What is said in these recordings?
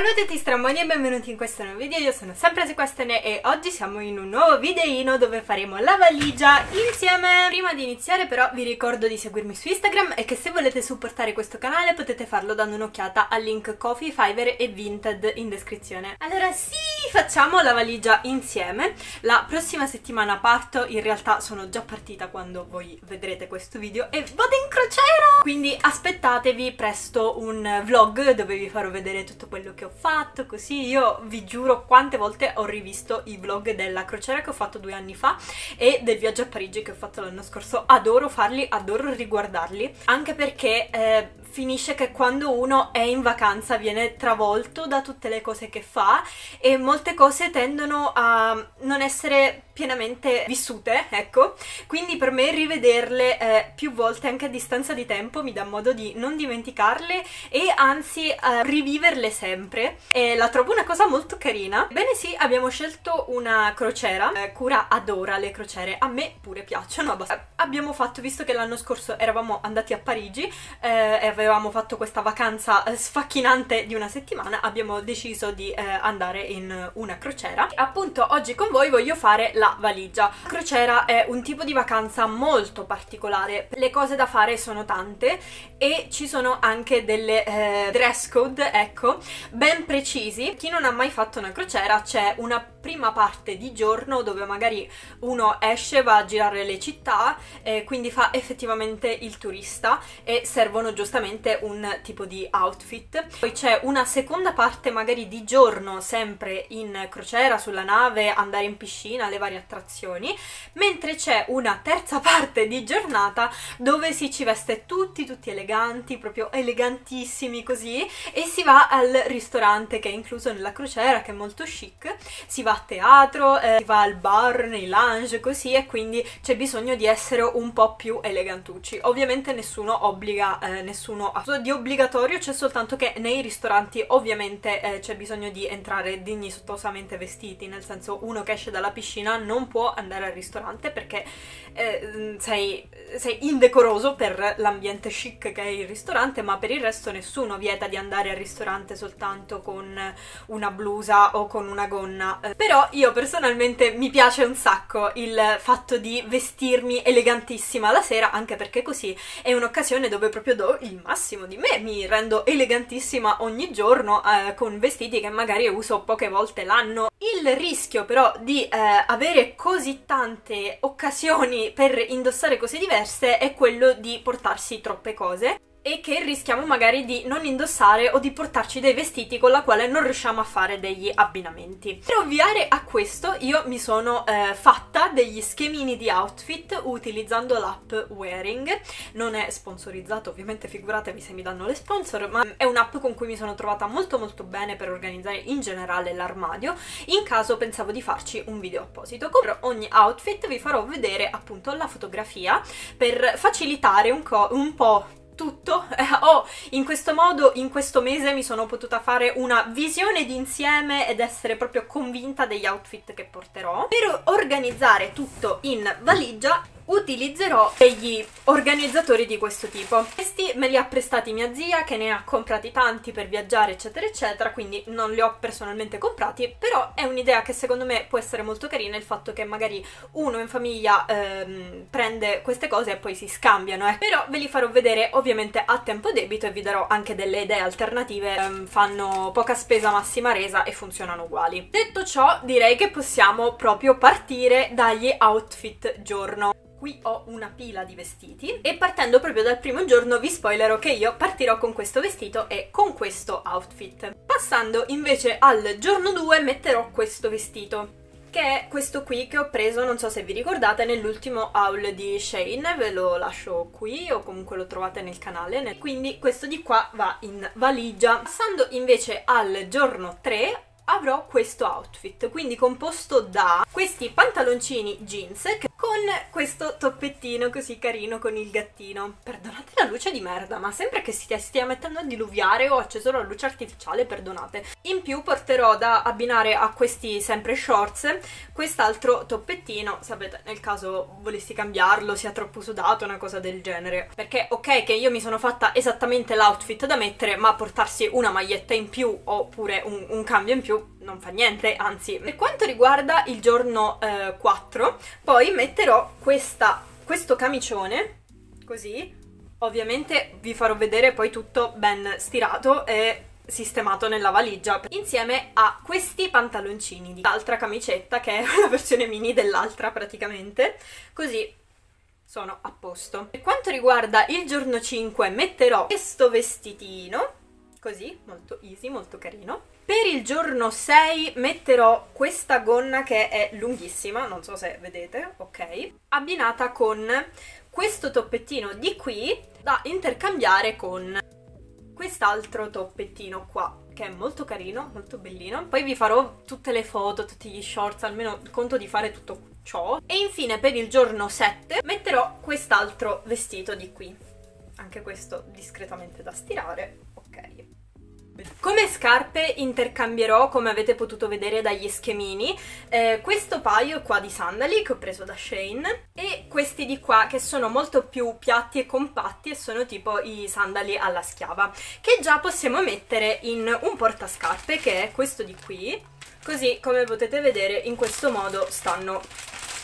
Salutati stramboni e benvenuti in questo nuovo video, io sono sempre Sequestion e oggi siamo in un nuovo videino dove faremo la valigia insieme. Prima di iniziare però vi ricordo di seguirmi su Instagram e che se volete supportare questo canale potete farlo dando un'occhiata al link Ko-fi, Fiverr e Vinted in descrizione. Allora sì, facciamo la valigia insieme. La prossima settimana parto, in realtà sono già partita quando voi vedrete questo video e vado in crociera! Quindi aspettatevi presto un vlog dove vi farò vedere tutto quello che ho fatto, così io vi giuro quante volte ho rivisto i vlog della crociera che ho fatto 2 anni fa e del viaggio a Parigi che ho fatto l'anno scorso. Adoro farli, adoro riguardarli, anche perché finisce che quando uno è in vacanza viene travolto da tutte le cose che fa e molte cose tendono a non essere pienamente vissute, ecco, quindi per me rivederle più volte anche a distanza di tempo mi dà modo di non dimenticarle e anzi riviverle sempre, e la trovo una cosa molto carina. Bene, sì, abbiamo scelto una crociera, Cura adora le crociere, a me pure piacciono abbastanza. Abbiamo fatto, visto che l'anno scorso eravamo andati a Parigi e avevamo fatto questa vacanza sfacchinante di una settimana, abbiamo deciso di andare in una crociera. Appunto oggi con voi voglio fare la valigia. La crociera è un tipo di vacanza molto particolare, le cose da fare sono tante e ci sono anche delle dress code, ecco, ben precisi. Chi non ha mai fatto una crociera, c'è una prima parte di giorno dove magari uno esce, va a girare le città, quindi fa effettivamente il turista e servono giustamente un tipo di outfit. Poi c'è una seconda parte magari di giorno, sempre in crociera, sulla nave, andare in piscina, le varie attrazioni, mentre c'è una terza parte di giornata dove si veste tutti eleganti, proprio elegantissimi così, e si va al ristorante che è incluso nella crociera, che è molto chic, si va a teatro, si va al bar, nei lounge così, e quindi c'è bisogno di essere un po' più elegantucci. Ovviamente nessuno obbliga nessuno di obbligatorio, c'è soltanto che nei ristoranti ovviamente c'è bisogno di entrare dignitosamente vestiti, nel senso uno che esce dalla piscina non può andare al ristorante perché sei indecoroso per l'ambiente chic che è il ristorante, ma per il resto nessuno vieta di andare al ristorante soltanto con una blusa o con una gonna. Però io personalmente mi piace un sacco il fatto di vestirmi elegantissima la sera, anche perché così è un'occasione dove proprio do il massimo di me, mi rendo elegantissima ogni giorno con vestiti che magari uso poche volte l'anno. Il rischio però di avere così tante occasioni per indossare cose diverse è quello di portarsi troppe cose e che rischiamo magari di non indossare o di portarci dei vestiti con la quale non riusciamo a fare degli abbinamenti. Per ovviare a questo io mi sono fatta degli schemini di outfit utilizzando l'app Wearing. Non è sponsorizzato ovviamente, figuratevi se mi danno le sponsor, ma è un'app con cui mi sono trovata molto bene per organizzare in generale l'armadio. In caso pensavo di farci un video apposito. Per ogni outfit vi farò vedere appunto la fotografia per facilitare un po' tutto. In questo modo in questo mese mi sono potuta fare una visione d'insieme ed essere proprio convinta degli outfit che porterò. Per organizzare tutto in valigia utilizzerò degli organizzatori di questo tipo. Questi me li ha prestati mia zia, che ne ha comprati tanti per viaggiare eccetera eccetera, quindi non li ho personalmente comprati, però è un'idea che secondo me può essere molto carina, il fatto che magari uno in famiglia prende queste cose e poi si scambiano. Però ve li farò vedere ovviamente a tempo debito e vi darò anche delle idee alternative, fanno poca spesa massima resa e funzionano uguali. Detto ciò, direi che possiamo proprio partire dagli outfit giorno. Qui ho una pila di vestiti e partendo proprio dal primo giorno vi spoilerò che io partirò con questo vestito e con questo outfit. Passando invece al giorno 2 metterò questo vestito, che è questo qui che ho preso, non so se vi ricordate, nell'ultimo haul di Shein, ve lo lascio qui o comunque lo trovate nel canale, quindi questo di qua va in valigia. Passando invece al giorno 3 avrò questo outfit, quindi composto da questi pantaloncini jeans con questo toppettino così carino con il gattino. Perdonate la luce di merda, ma sembra che stia mettendo a diluviare, ho acceso la luce artificiale, perdonate. In più porterò da abbinare a questi sempre shorts quest'altro toppettino, sapete, nel caso volessi cambiarlo, sia troppo sudato, una cosa del genere, perché ok che io mi sono fatta esattamente l'outfit da mettere, ma portarsi una maglietta in più oppure un cambio in più non fa niente, anzi. Per quanto riguarda il giorno 4, poi metterò questo camicione, così, ovviamente vi farò vedere poi tutto ben stirato e sistemato nella valigia, insieme a questi pantaloncini di l'altra camicetta, che è una versione mini dell'altra praticamente, così sono a posto. Per quanto riguarda il giorno 5 metterò questo vestitino, così, molto easy, molto carino. Per il giorno 6 metterò questa gonna che è lunghissima, non so se vedete, ok, abbinata con questo toppettino di qui da intercambiare con quest'altro toppettino qua, che è molto carino, molto bellino. Poi vi farò tutte le foto, tutti gli shorts, almeno conto di fare tutto ciò. E infine per il giorno 7 metterò quest'altro vestito di qui, anche questo discretamente da stirare, ok. Come scarpe intercambierò, come avete potuto vedere dagli schemini, questo paio qua di sandali che ho preso da Shein e questi di qua che sono molto più piatti e compatti e sono tipo i sandali alla schiava, che già possiamo mettere in un portascarpe che è questo di qui, così come potete vedere in questo modo stanno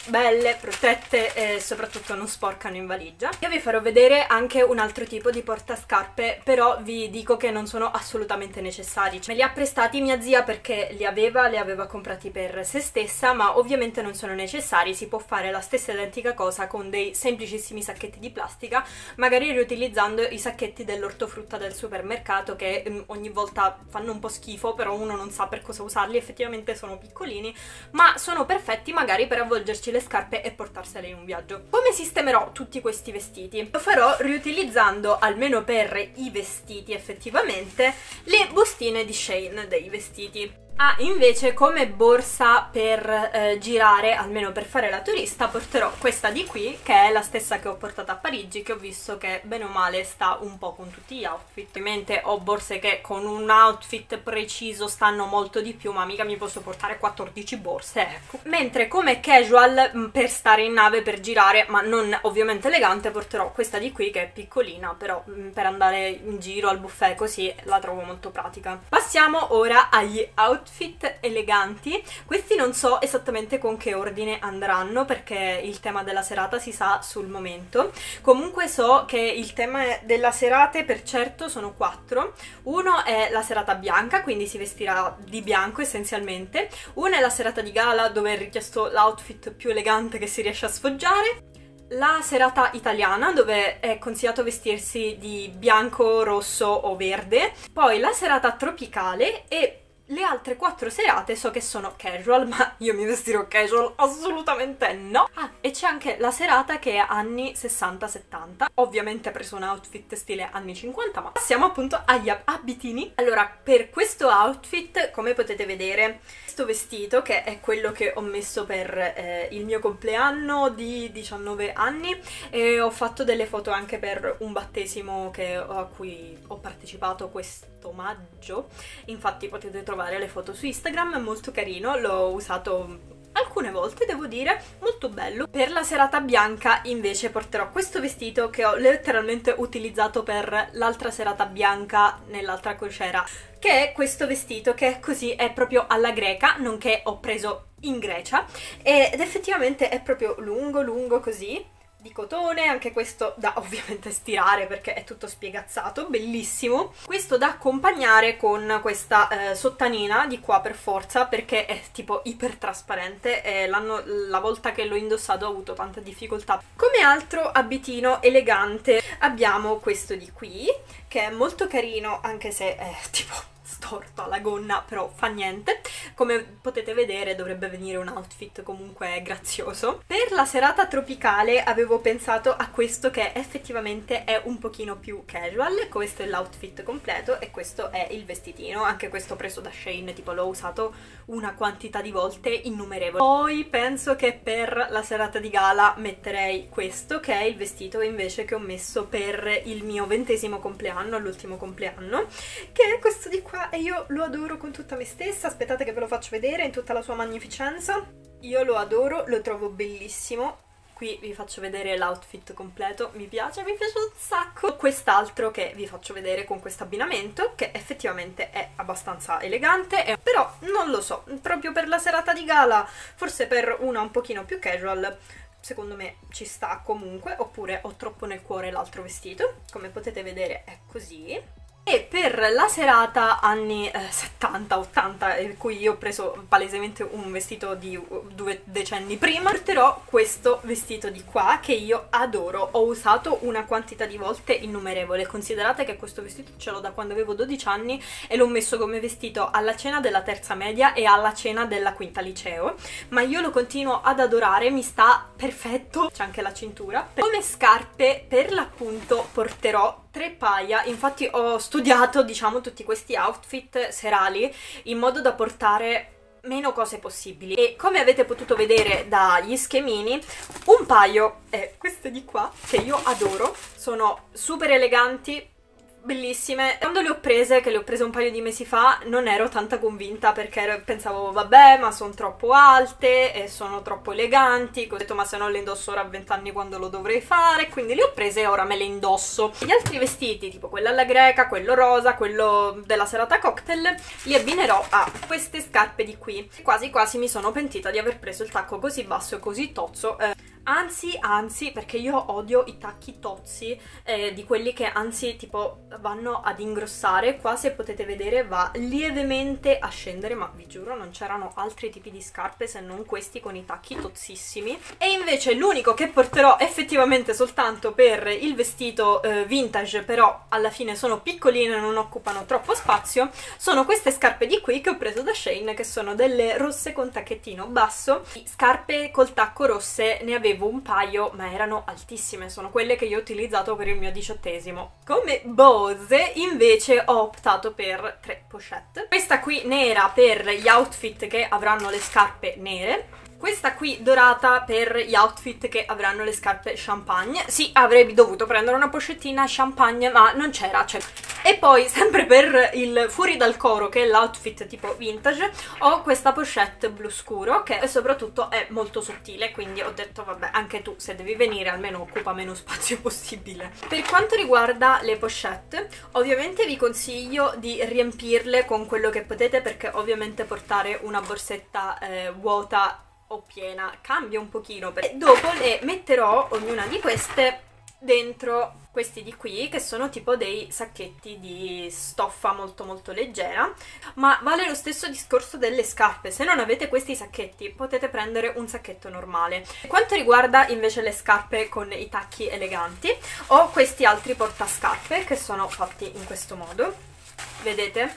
belle, protette e soprattutto non sporcano in valigia. Io vi farò vedere anche un altro tipo di portascarpe, però vi dico che non sono assolutamente necessari. Me li ha prestati mia zia perché li aveva comprati per se stessa, ma ovviamente non sono necessari, si può fare la stessa identica cosa con dei semplicissimi sacchetti di plastica, magari riutilizzando i sacchetti dell'ortofrutta del supermercato che ogni volta fanno un po' schifo, però uno non sa per cosa usarli, effettivamente sono piccolini, ma sono perfetti magari per avvolgerci le scarpe e portarsele in un viaggio. Come sistemerò tutti questi vestiti? Lo farò riutilizzando, almeno per i vestiti effettivamente, le bustine di Shein dei vestiti. Ah, invece come borsa per girare, almeno per fare la turista, porterò questa di qui, che è la stessa che ho portato a Parigi, che ho visto che bene o male sta un po' con tutti gli outfit. Ovviamente ho borse che con un outfit preciso stanno molto di più, ma mica mi posso portare 14 borse, ecco. Mentre come casual, per stare in nave, per girare, ma non ovviamente elegante, porterò questa di qui che è piccolina, però per andare in giro al buffet così la trovo molto pratica. Passiamo ora agli outfit eleganti. Questi non so esattamente con che ordine andranno perché il tema della serata si sa sul momento. Comunque so che il tema della serata per certo sono 4. Uno è la serata bianca, quindi si vestirà di bianco essenzialmente. Una è la serata di gala, dove è richiesto l'outfit più elegante che si riesce a sfoggiare. La serata italiana, dove è consigliato vestirsi di bianco, rosso o verde. Poi la serata tropicale e le altre 4 serate so che sono casual, ma io mi vestirò casual? Assolutamente no! Ah, e c'è anche la serata che è anni 60-70, ovviamente ho preso un outfit stile anni 50, ma passiamo appunto agli abitini. Allora, per questo outfit, come potete vedere, questo vestito, che è quello che ho messo per il mio compleanno di 19 anni, e ho fatto delle foto anche per un battesimo a cui ho partecipato questo maggio, infatti potete trovare le foto su Instagram, è molto carino, l'ho usato alcune volte, devo dire, molto bello. Per la serata bianca invece porterò questo vestito che ho letteralmente utilizzato per l'altra serata bianca nell'altra crociera, che è questo vestito che così è proprio alla greca, nonché ho preso in Grecia, ed effettivamente è proprio lungo lungo così, di cotone, anche questo da ovviamente stirare perché è tutto spiegazzato, bellissimo. Questo da accompagnare con questa sottanina di qua per forza, perché è tipo iper trasparente e la volta che l'ho indossato ho avuto tanta difficoltà. Come altro abitino elegante abbiamo questo di qui, che è molto carino anche se è tipo storto alla gonna, però fa niente. Come potete vedere dovrebbe venire un outfit comunque grazioso. Per la serata tropicale avevo pensato a questo, che effettivamente è un pochino più casual. Questo è l'outfit completo e questo è il vestitino, anche questo preso da Shein, tipo l'ho usato una quantità di volte innumerevole. Poi penso che per la serata di gala metterei questo, che è il vestito invece che ho messo per il mio 20° compleanno, all'ultimo compleanno, che è questo di qua, e io lo adoro con tutta me stessa. Aspettate che ve lo faccio vedere in tutta la sua magnificenza. Io lo adoro, lo trovo bellissimo. Qui vi faccio vedere l'outfit completo, mi piace un sacco. Quest'altro che vi faccio vedere con questo abbinamento, che effettivamente è abbastanza elegante, però non lo so, proprio per la serata di gala, forse per una un pochino più casual, secondo me ci sta comunque. Oppure ho troppo nel cuore l'altro vestito, come potete vedere è così. E per la serata anni 70-80, in cui io ho preso palesemente un vestito di 2 decenni prima, porterò questo vestito di qua, che io adoro, ho usato una quantità di volte innumerevole. Considerate che questo vestito ce l'ho da quando avevo 12 anni e l'ho messo come vestito alla cena della terza media e alla cena della quinta liceo, ma io lo continuo ad adorare, mi sta perfetto. C'è anche la cintura. Come scarpe per l'appunto porterò 3 paia, infatti ho studiato, diciamo, tutti questi outfit serali in modo da portare meno cose possibili, e come avete potuto vedere dagli schemini, un paio è questo di qua, che io adoro, sono super eleganti, bellissime. Quando le ho prese, che le ho prese un paio di mesi fa, non ero tanta convinta, perché pensavo vabbè, ma sono troppo alte e sono troppo eleganti, ho detto ma se non le indosso ora a 20 anni quando lo dovrei fare, quindi le ho prese e ora me le indosso. Gli altri vestiti, tipo quello alla greca, quello rosa, quello della serata cocktail, li abbinerò a queste scarpe di qui. Quasi quasi mi sono pentita di aver preso il tacco così basso e così tozzo, anzi, perché io odio i tacchi tozzi, di quelli che anzi tipo vanno ad ingrossare. Qua se potete vedere va lievemente a scendere, ma vi giuro non c'erano altri tipi di scarpe se non questi con i tacchi tozzissimi. E invece l'unico che porterò effettivamente soltanto per il vestito vintage, però alla fine sono piccoline e non occupano troppo spazio, sono queste scarpe di qui che ho preso da Shein, che sono delle rosse con tacchettino basso. Scarpe col tacco rosse ne avevo un paio, ma erano altissime, sono quelle che io ho utilizzato per il mio 18°. Come Bose invece ho optato per 3 pochette, questa qui nera per gli outfit che avranno le scarpe nere, questa qui dorata per gli outfit che avranno le scarpe champagne. Sì, avrei dovuto prendere una pochettina champagne, ma non c'era, cioè. E poi sempre per il fuori dal coro, che è l'outfit tipo vintage, ho questa pochette blu scuro, che soprattutto è molto sottile, quindi ho detto vabbè, anche tu se devi venire almeno occupa meno spazio possibile. Per quanto riguarda le pochette, ovviamente vi consiglio di riempirle con quello che potete, perché ovviamente portare una borsetta vuota o piena cambia un pochino. E dopo le metterò ognuna di queste dentro questi di qui, che sono tipo dei sacchetti di stoffa molto molto leggera. Ma vale lo stesso discorso delle scarpe: se non avete questi sacchetti potete prendere un sacchetto normale. Per quanto riguarda invece le scarpe con i tacchi eleganti, ho questi altri portascarpe che sono fatti in questo modo, vedete,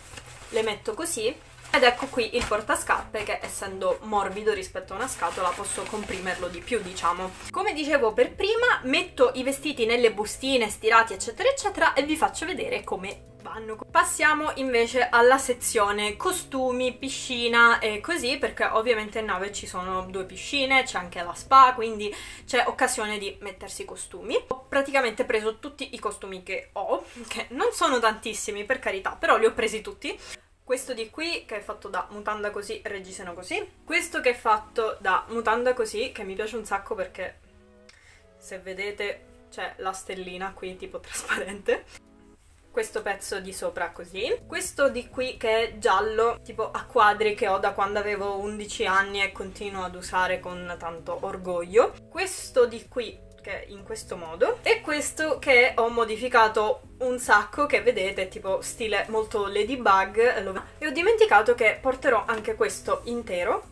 le metto così. Ed ecco qui il portascarpe, che essendo morbido rispetto a una scatola posso comprimerlo di più, diciamo. Come dicevo per prima, metto i vestiti nelle bustine, stirati eccetera eccetera, e vi faccio vedere come vanno. Passiamo invece alla sezione costumi, piscina e così, perché ovviamente in nave ci sono 2 piscine, c'è anche la spa, quindi c'è occasione di mettersi costumi. Ho praticamente preso tutti i costumi che ho, che non sono tantissimi per carità, però li ho presi tutti. Questo di qui che è fatto da mutanda così, reggiseno così. Questo che è fatto da mutanda così, che mi piace un sacco perché se vedete c'è la stellina qui tipo trasparente. Questo pezzo di sopra così. Questo di qui che è giallo, tipo a quadri, che ho da quando avevo 11 anni e continuo ad usare con tanto orgoglio. Questo di qui che è in questo modo. E questo che ho modificato un sacco, che vedete tipo stile molto ladybug. E ho dimenticato che porterò anche questo intero,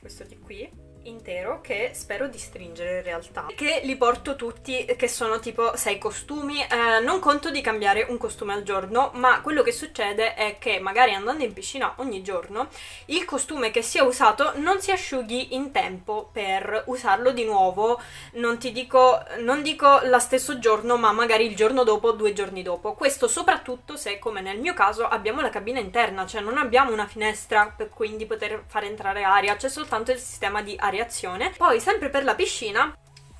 questo di qui, intero che spero di stringere in realtà, che li porto tutti, che sono tipo 6 costumi. Non conto di cambiare un costume al giorno, ma quello che succede è che magari andando in piscina ogni giorno il costume che si è usato non si asciughi in tempo per usarlo di nuovo, non dico lo stesso giorno, ma magari il giorno dopo, 2 giorni dopo. Questo soprattutto se, come nel mio caso, abbiamo la cabina interna, cioè non abbiamo una finestra per quindi poter far entrare aria, c'è soltanto il sistema di areazione. Poi sempre per la piscina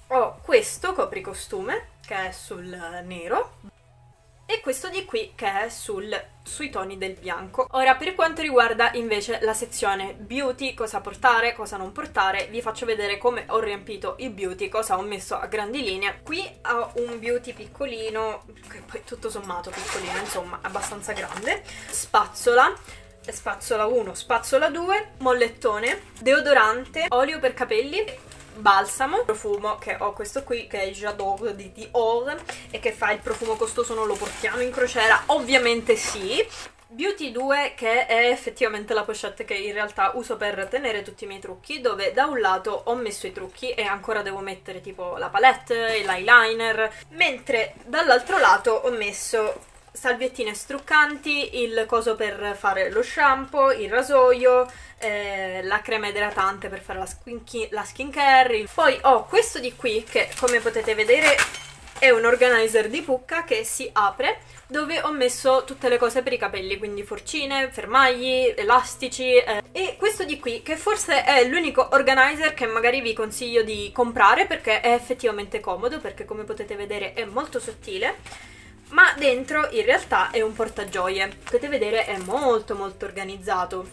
ho questo copricostume che è sul nero e questo di qui che è sui toni del bianco. Ora, per quanto riguarda invece la sezione beauty, cosa portare, cosa non portare, vi faccio vedere come ho riempito i beauty, cosa ho messo a grandi linee. Qui ho un beauty piccolino, che poi tutto sommato piccolino, insomma abbastanza grande, spazzola, spazzola 1, spazzola 2, mollettone, deodorante, olio per capelli, balsamo, profumo, che ho questo qui che è J'adore di Dior e che fa il profumo costoso, non lo portiamo in crociera, ovviamente sì. Beauty 2, che è effettivamente la pochette che in realtà uso per tenere tutti i miei trucchi, dove da un lato ho messo i trucchi e ancora devo mettere tipo la palette e l'eyeliner, mentre dall'altro lato ho messo salviettine struccanti, il coso per fare lo shampoo, il rasoio, la crema idratante per fare la skin care. Poi ho questo di qui che, come potete vedere, è un organizer di Pucca che si apre, dove ho messo tutte le cose per i capelli, quindi forcine, fermagli, elastici, e questo di qui che forse è l'unico organizer che magari vi consiglio di comprare, perché è effettivamente comodo, perché come potete vedere è molto sottile, ma dentro in realtà è un portagioie. Potete vedere, è molto organizzato.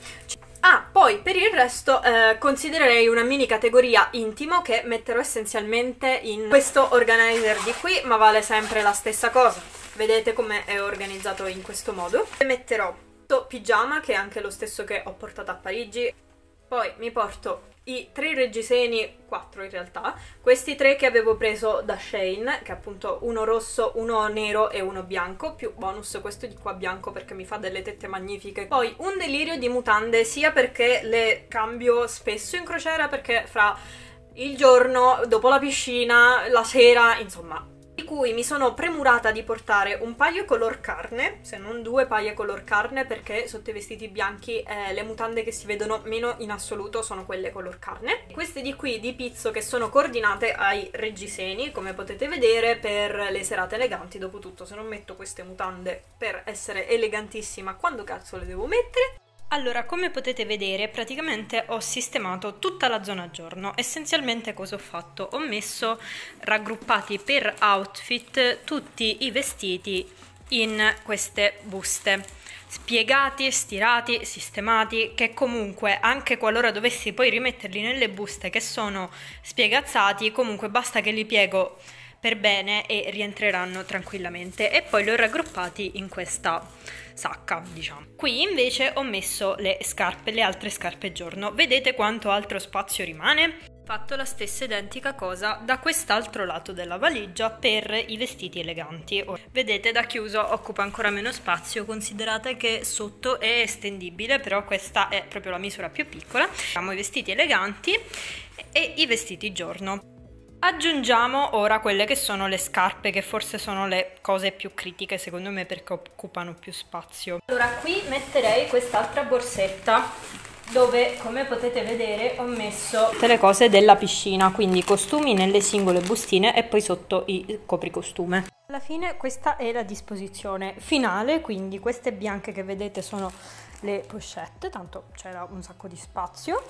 Poi per il resto considererei una mini categoria intimo, che metterò essenzialmente in questo organizer di qui, ma vale sempre la stessa cosa. Vedete come è organizzato in questo modo. Metterò questo pigiama, che è anche lo stesso che ho portato a Parigi. Poi mi porto i 3 reggiseni, 4 in realtà, questi 3 che avevo preso da Shein, che appunto uno rosso, uno nero e uno bianco, più bonus questo di qua bianco perché mi fa delle tette magnifiche. Poi un delirio di mutande, sia perché le cambio spesso in crociera, perché fra il giorno, dopo la piscina, la sera, insomma, di cui mi sono premurata di portare un paio color carne, se non 2 paia color carne, perché sotto i vestiti bianchi le mutande che si vedono meno in assoluto sono quelle color carne. Queste di qui di pizzo, che sono coordinate ai reggiseni, come potete vedere, per le serate eleganti. Dopotutto, se non metto queste mutande per essere elegantissima, quando cazzo le devo mettere? Allora, come potete vedere, praticamente ho sistemato tutta la zona giorno. Essenzialmente cosa ho fatto? Ho messo raggruppati per outfit tutti i vestiti in queste buste, spiegati, stirati, sistemati, che comunque, anche qualora dovessi poi rimetterli nelle buste che sono spiegazzati, comunque basta che li piego per bene e rientreranno tranquillamente. E poi li ho raggruppati in questa sacca, diciamo. Qui invece ho messo le scarpe, le altre scarpe giorno. Vedete quanto altro spazio rimane? Ho fatto la stessa identica cosa da quest'altro lato della valigia per i vestiti eleganti. Vedete, da chiuso occupa ancora meno spazio, considerate che sotto è estendibile, però questa è proprio la misura più piccola. Abbiamo i vestiti eleganti e i vestiti giorno. Aggiungiamo ora quelle che sono le scarpe, che forse sono le cose più critiche secondo me, perché occupano più spazio. Allora, qui metterei quest'altra borsetta, dove, come potete vedere, ho messo tutte le cose della piscina, quindi costumi nelle singole bustine e poi sotto i copricostume. Alla fine questa è la disposizione finale, quindi queste bianche che vedete sono le pochette, tanto c'era un sacco di spazio.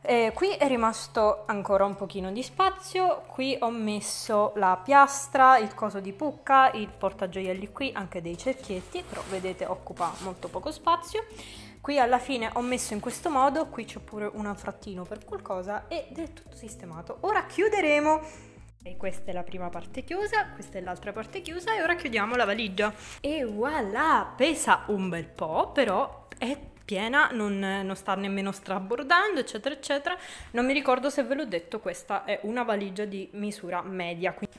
Qui è rimasto ancora un pochino di spazio, qui ho messo la piastra, il coso di Pucca, il portagioielli qui, anche dei cerchietti, però vedete occupa molto poco spazio. Qui alla fine ho messo in questo modo, qui c'è pure un anfrattino per qualcosa ed è tutto sistemato. Ora chiuderemo! E questa è la prima parte chiusa, questa è l'altra parte chiusa e ora chiudiamo la valigia. E voilà! Pesa un bel po', però è piena, non sta nemmeno strabordando, eccetera eccetera. Non mi ricordo se ve l'ho detto, questa è una valigia di misura media, quindi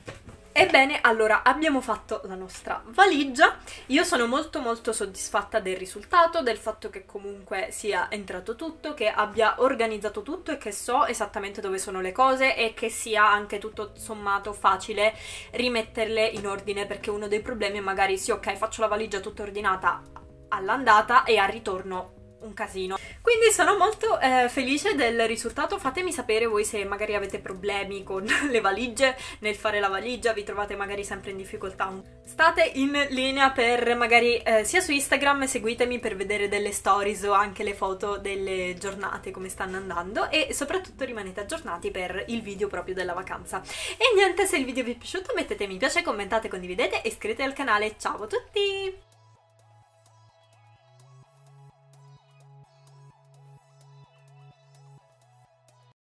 Ebbene, allora abbiamo fatto la nostra valigia. Io sono molto soddisfatta del risultato, del fatto che comunque sia entrato tutto, che abbia organizzato tutto e che so esattamente dove sono le cose e che sia anche tutto sommato facile rimetterle in ordine, perché uno dei problemi è magari sì, ok, faccio la valigia tutta ordinata all'andata e al ritorno un casino. Quindi sono molto felice del risultato. Fatemi sapere voi se magari avete problemi con le valigie, nel fare la valigia vi trovate magari sempre in difficoltà. State in linea per magari sia su Instagram, seguitemi per vedere delle stories o anche le foto delle giornate come stanno andando, e soprattutto rimanete aggiornati per il video proprio della vacanza. E niente, se il video vi è piaciuto mettete mi piace, commentate, condividete e iscrivetevi al canale. Ciao a tutti!